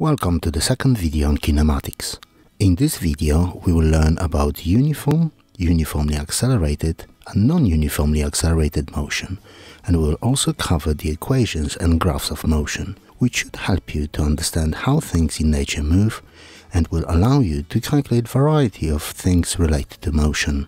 Welcome to the second video on kinematics. In this video we will learn about uniform, uniformly accelerated and non-uniformly accelerated motion, and we will also cover the equations and graphs of motion, which should help you to understand how things in nature move and will allow you to calculate a variety of things related to motion.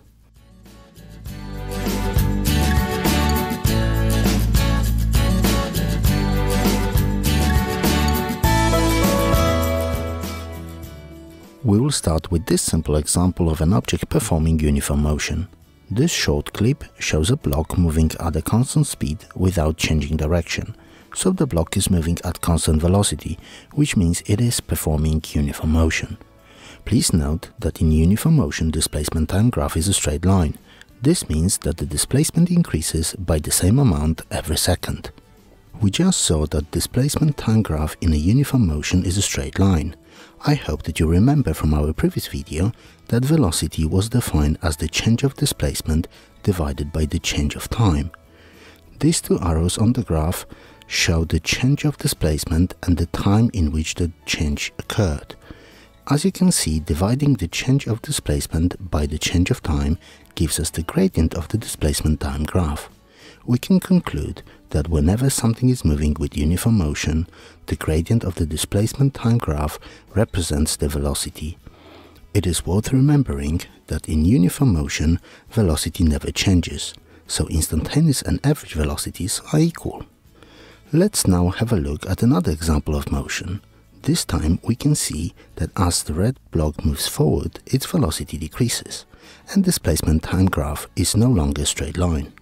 We will start with this simple example of an object performing uniform motion. This short clip shows a block moving at a constant speed without changing direction, so the block is moving at constant velocity, which means it is performing uniform motion. Please note that in uniform motion displacement time graph is a straight line. This means that the displacement increases by the same amount every second. We just saw that displacement time graph in a uniform motion is a straight line. I hope that you remember from our previous video that velocity was defined as the change of displacement divided by the change of time. These two arrows on the graph show the change of displacement and the time in which the change occurred. As you can see, dividing the change of displacement by the change of time gives us the gradient of the displacement time graph. We can conclude that whenever something is moving with uniform motion, the gradient of the displacement time graph represents the velocity. It is worth remembering that in uniform motion, velocity never changes, so instantaneous and average velocities are equal. Let's now have a look at another example of motion. This time we can see that as the red block moves forward, its velocity decreases, and displacement time graph is no longer a straight line.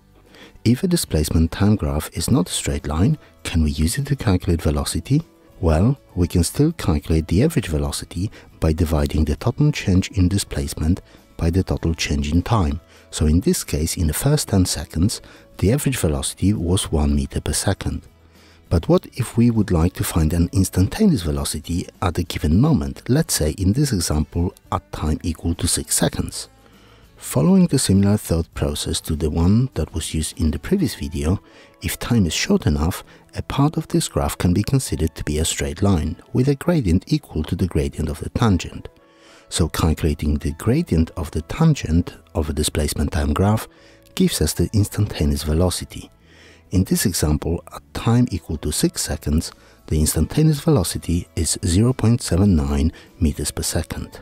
If a displacement time graph is not a straight line, can we use it to calculate velocity? Well, we can still calculate the average velocity by dividing the total change in displacement by the total change in time. So in this case, in the first 10 seconds, the average velocity was 1 meter per second. But what if we would like to find an instantaneous velocity at a given moment, let's say in this example at time equal to 6 seconds? Following the similar thought process to the one that was used in the previous video, if time is short enough, a part of this graph can be considered to be a straight line, with a gradient equal to the gradient of the tangent. So calculating the gradient of the tangent of a displacement time graph gives us the instantaneous velocity. In this example, at time equal to 6 seconds, the instantaneous velocity is 0.79 meters per second.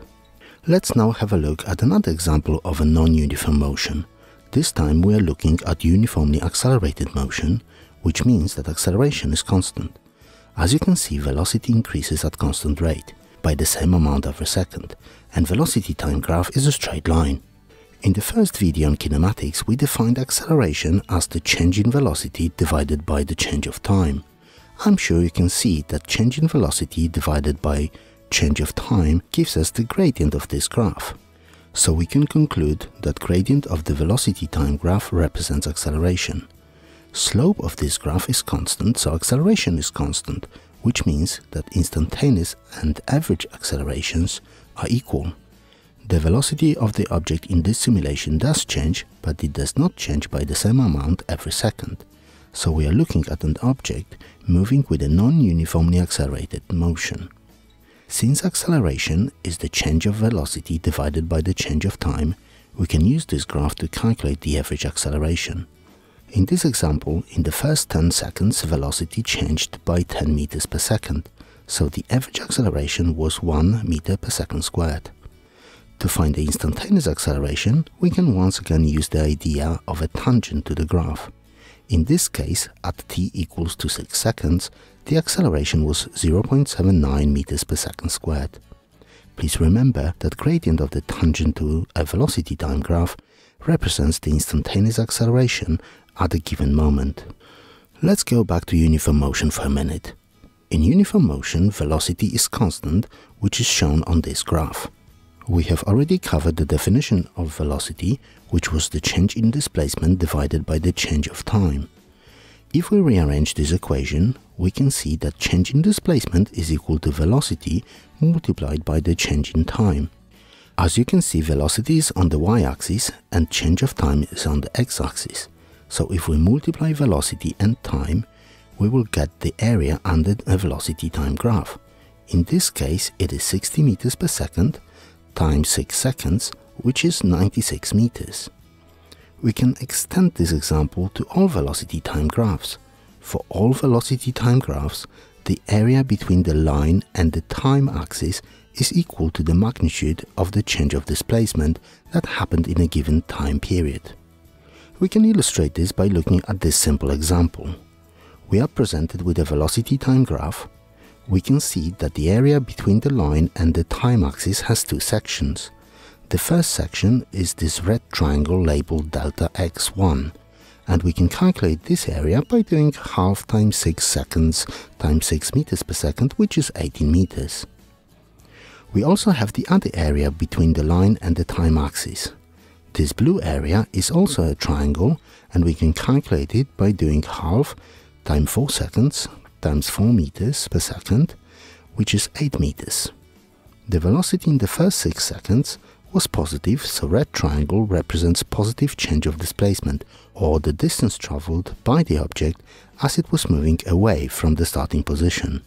Let's now have a look at another example of a non-uniform motion. This time we are looking at uniformly accelerated motion, which means that acceleration is constant. As you can see, velocity increases at constant rate, by the same amount every second, and velocity time graph is a straight line. In the first video on kinematics, we defined acceleration as the change in velocity divided by the change of time. I'm sure you can see that change in velocity divided by change of time gives us the gradient of this graph. So we can conclude that gradient of the velocity time graph represents acceleration. Slope of this graph is constant, so acceleration is constant, which means that instantaneous and average accelerations are equal. The velocity of the object in this simulation does change, but it does not change by the same amount every second. So we are looking at an object moving with a non-uniformly accelerated motion. Since acceleration is the change of velocity divided by the change of time, we can use this graph to calculate the average acceleration. In this example, in the first 10 seconds, velocity changed by 10 meters per second, so the average acceleration was 1 meter per second squared. To find the instantaneous acceleration, we can once again use the idea of a tangent to the graph. In this case, at t equals to 6 seconds, the acceleration was 0.79 meters per second squared. Please remember that gradient of the tangent to a velocity time graph represents the instantaneous acceleration at a given moment. Let's go back to uniform motion for a minute. In uniform motion, velocity is constant, which is shown on this graph. We have already covered the definition of velocity, which was the change in displacement divided by the change of time. If we rearrange this equation, we can see that change in displacement is equal to velocity multiplied by the change in time. As you can see, velocity is on the y-axis and change of time is on the x-axis. So if we multiply velocity and time, we will get the area under a velocity time graph. In this case, it is 60 meters per second times 6 seconds, which is 96 meters. We can extend this example to all velocity time graphs. For all velocity time graphs, the area between the line and the time axis is equal to the magnitude of the change of displacement that happened in a given time period. We can illustrate this by looking at this simple example. We are presented with a velocity time graph. We can see that the area between the line and the time axis has two sections. The first section is this red triangle labeled delta x1, and we can calculate this area by doing half times 6 seconds times 6 meters per second, which is 18 meters. We also have the other area between the line and the time axis. This blue area is also a triangle, and we can calculate it by doing half times 4 seconds times 4 meters per second, which is 8 meters. The velocity in the first 6 seconds was positive, so red triangle represents positive change of displacement, or the distance traveled by the object as it was moving away from the starting position.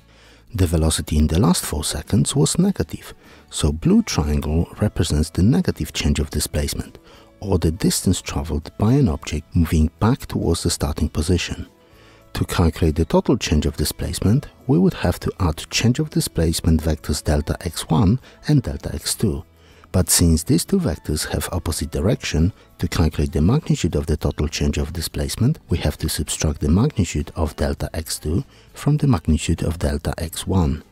The velocity in the last 4 seconds was negative, so blue triangle represents the negative change of displacement, or the distance traveled by an object moving back towards the starting position. To calculate the total change of displacement, we would have to add change of displacement vectors delta x1 and delta x2. But since these two vectors have opposite direction, to calculate the magnitude of the total change of displacement, we have to subtract the magnitude of delta x2 from the magnitude of delta x1.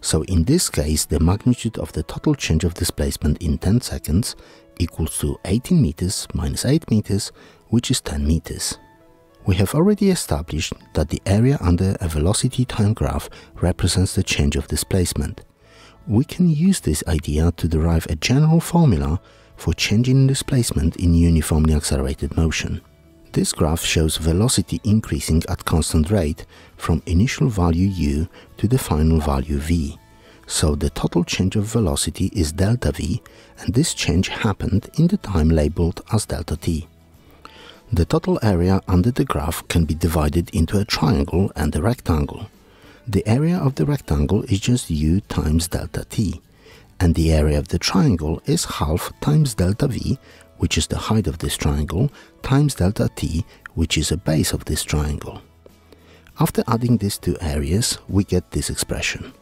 So in this case, the magnitude of the total change of displacement in 10 seconds equals to 18 meters minus 8 meters, which is 10 meters. We have already established that the area under a velocity time graph represents the change of displacement. We can use this idea to derive a general formula for change in displacement in uniformly accelerated motion. This graph shows velocity increasing at constant rate from initial value u to the final value v. So the total change of velocity is delta v, and this change happened in the time labeled as delta t. The total area under the graph can be divided into a triangle and a rectangle. The area of the rectangle is just u times delta t, and the area of the triangle is half times delta v, which is the height of this triangle, times delta t, which is the base of this triangle. After adding these two areas, we get this expression.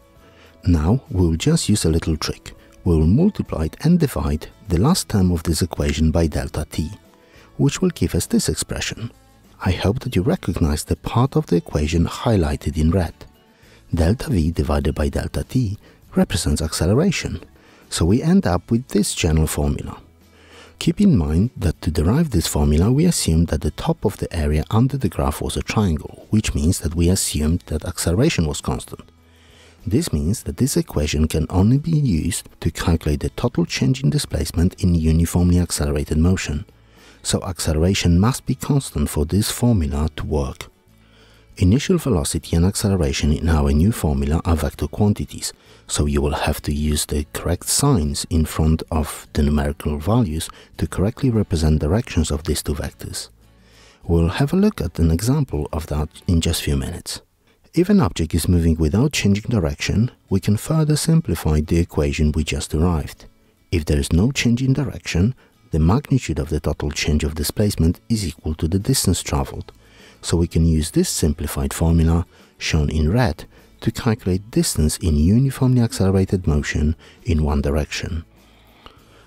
Now we will just use a little trick. We will multiply and divide the last term of this equation by delta t, which will give us this expression. I hope that you recognize the part of the equation highlighted in red. Delta v divided by delta t represents acceleration, so we end up with this general formula. Keep in mind that to derive this formula, we assumed that the top of the area under the graph was a triangle, which means that we assumed that acceleration was constant. This means that this equation can only be used to calculate the total change in displacement in uniformly accelerated motion, so acceleration must be constant for this formula to work. Initial velocity and acceleration in our new formula are vector quantities, so you will have to use the correct signs in front of the numerical values to correctly represent directions of these two vectors. We'll have a look at an example of that in just a few minutes. If an object is moving without changing direction, we can further simplify the equation we just derived. If there is no change in direction, the magnitude of the total change of displacement is equal to the distance traveled. So we can use this simplified formula, shown in red, to calculate distance in uniformly accelerated motion in one direction.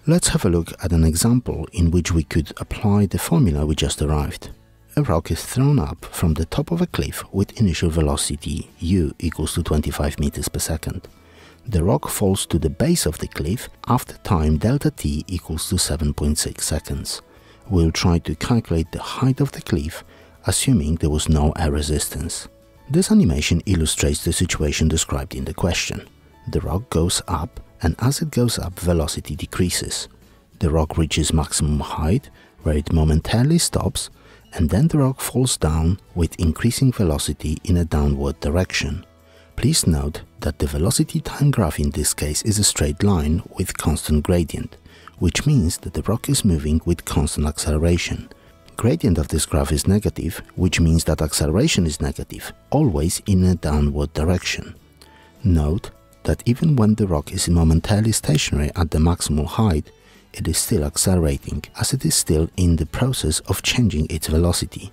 Let's have a look at an example in which we could apply the formula we just derived. A rock is thrown up from the top of a cliff with initial velocity u equals to 25 meters per second. The rock falls to the base of the cliff after time delta t equals to 7.6 seconds. We'll try to calculate the height of the cliff, assuming there was no air resistance. This animation illustrates the situation described in the question. The rock goes up, and as it goes up, velocity decreases. The rock reaches maximum height, where it momentarily stops, and then the rock falls down with increasing velocity in a downward direction. Please note that the velocity time graph in this case is a straight line with constant gradient, which means that the rock is moving with constant acceleration. Gradient of this graph is negative, which means that acceleration is negative, always in a downward direction. Note that even when the rock is momentarily stationary at the maximum height, it is still accelerating, as it is still in the process of changing its velocity.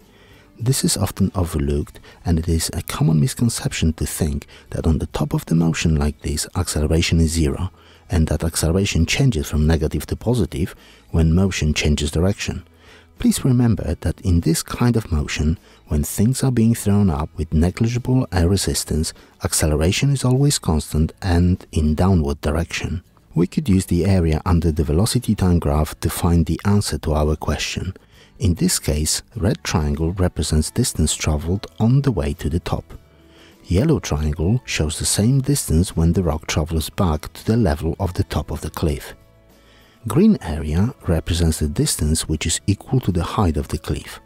This is often overlooked, and it is a common misconception to think that on the top of the motion like this, acceleration is zero, and that acceleration changes from negative to positive when motion changes direction. Please remember that in this kind of motion, when things are being thrown up with negligible air resistance, acceleration is always constant and in downward direction. We could use the area under the velocity time graph to find the answer to our question. In this case, red triangle represents distance traveled on the way to the top. Yellow triangle shows the same distance when the rock travels back to the level of the top of the cliff. Green area represents the distance which is equal to the height of the cliff.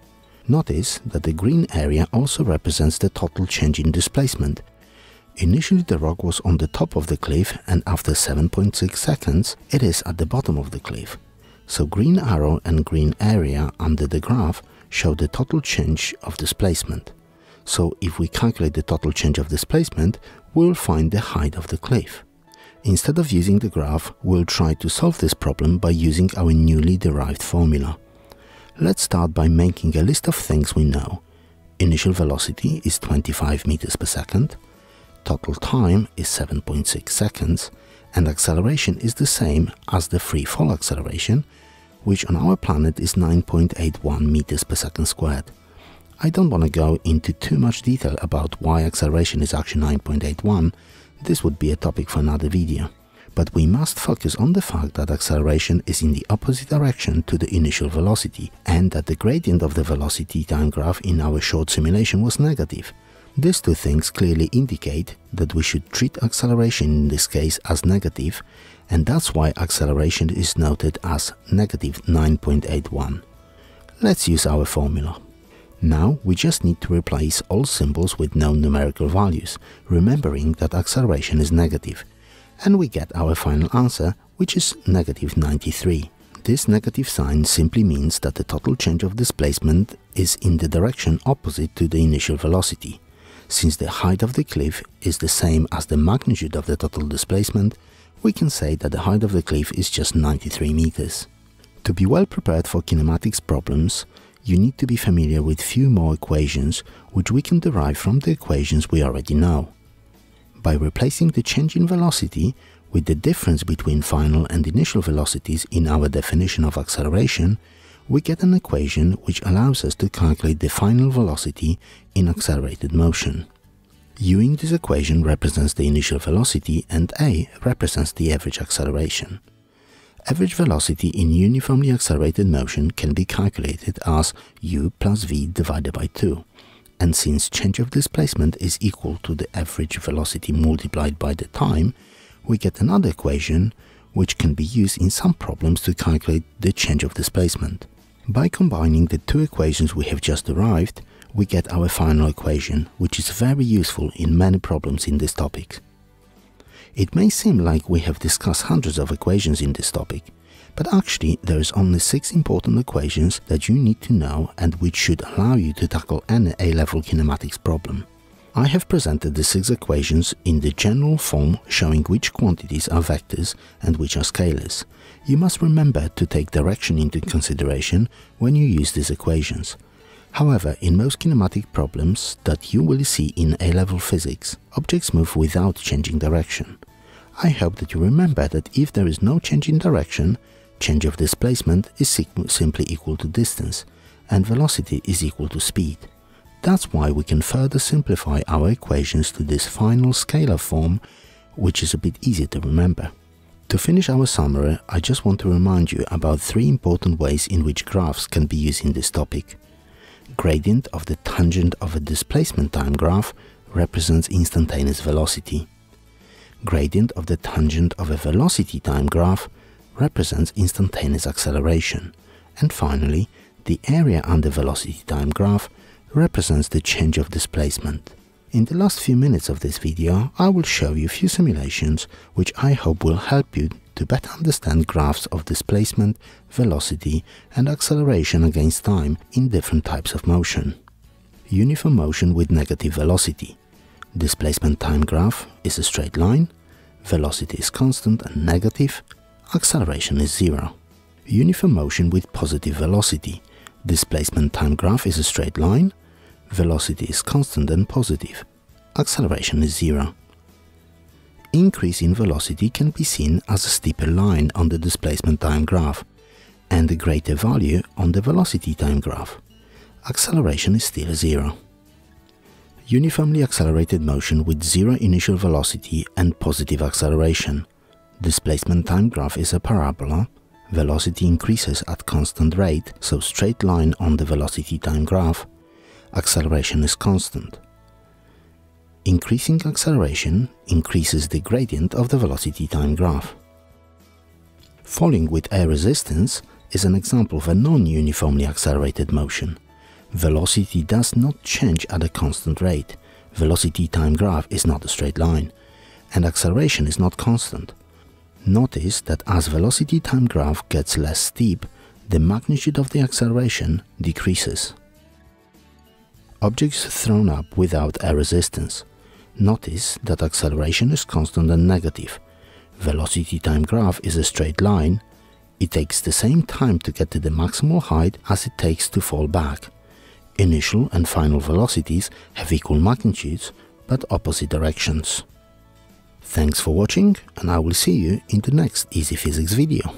Notice that the green area also represents the total change in displacement. Initially the rock was on the top of the cliff, and after 7.6 seconds it is at the bottom of the cliff. So green arrow and green area under the graph show the total change of displacement. So if we calculate the total change of displacement, we'll find the height of the cliff. Instead of using the graph, we'll try to solve this problem by using our newly derived formula. Let's start by making a list of things we know. Initial velocity is 25 meters per second. Total time is 7.6 seconds, and acceleration is the same as the free fall acceleration, which on our planet is 9.81 meters per second squared. I don't want to go into too much detail about why acceleration is actually 9.81, this would be a topic for another video, but we must focus on the fact that acceleration is in the opposite direction to the initial velocity, and that the gradient of the velocity time graph in our short simulation was negative. These two things clearly indicate that we should treat acceleration in this case as negative, and that's why acceleration is noted as negative 9.81. Let's use our formula. Now we just need to replace all symbols with known numerical values, remembering that acceleration is negative, and we get our final answer, which is negative 93. This negative sign simply means that the total change of displacement is in the direction opposite to the initial velocity. Since the height of the cliff is the same as the magnitude of the total displacement, we can say that the height of the cliff is just 93 meters. To be well prepared for kinematics problems, you need to be familiar with few more equations, which we can derive from the equations we already know. By replacing the change in velocity with the difference between final and initial velocities in our definition of acceleration, we get an equation which allows us to calculate the final velocity in accelerated motion. U in this equation represents the initial velocity, and A represents the average acceleration. Average velocity in uniformly accelerated motion can be calculated as u plus v divided by 2, and since change of displacement is equal to the average velocity multiplied by the time, we get another equation which can be used in some problems to calculate the change of displacement. By combining the two equations we have just derived, we get our final equation, which is very useful in many problems in this topic. It may seem like we have discussed hundreds of equations in this topic, but actually there is only 6 important equations that you need to know and which should allow you to tackle any A-level kinematics problem. I have presented the 6 equations in the general form, showing which quantities are vectors and which are scalars. You must remember to take direction into consideration when you use these equations. However, in most kinematic problems that you will see in A-level physics, objects move without changing direction. I hope that you remember that if there is no change in direction, change of displacement is simply equal to distance, and velocity is equal to speed. That's why we can further simplify our equations to this final scalar form, which is a bit easier to remember. To finish our summary, I just want to remind you about 3 important ways in which graphs can be used in this topic. Gradient of the tangent of a displacement time graph represents instantaneous velocity. Gradient of the tangent of a velocity time graph represents instantaneous acceleration. And finally, the area under velocity time graph represents the change of displacement. In the last few minutes of this video, I will show you a few simulations which I hope will help you to better understand graphs of displacement, velocity and acceleration against time in different types of motion. Uniform motion with negative velocity. Displacement time graph is a straight line. velocity is constant and negative, acceleration is zero. Uniform motion with positive velocity. Displacement time graph is a straight line, velocity is constant and positive, acceleration is zero. Increase in velocity can be seen as a steeper line on the displacement time graph and a greater value on the velocity time graph. Acceleration is still zero. Uniformly accelerated motion with zero initial velocity and positive acceleration. Displacement time graph is a parabola. Velocity increases at constant rate, so straight line on the velocity time graph. Acceleration is constant. Increasing acceleration increases the gradient of the velocity time graph. Falling with air resistance is an example of a non-uniformly accelerated motion. Velocity does not change at a constant rate. Velocity time graph is not a straight line, and acceleration is not constant. Notice that as velocity time graph gets less steep, the magnitude of the acceleration decreases. Objects thrown up without air resistance. Notice that acceleration is constant and negative. Velocity time graph is a straight line. It takes the same time to get to the maximal height as it takes to fall back. Initial and final velocities have equal magnitudes but opposite directions. Thanks for watching, and I will see you in the next Easy Physics video.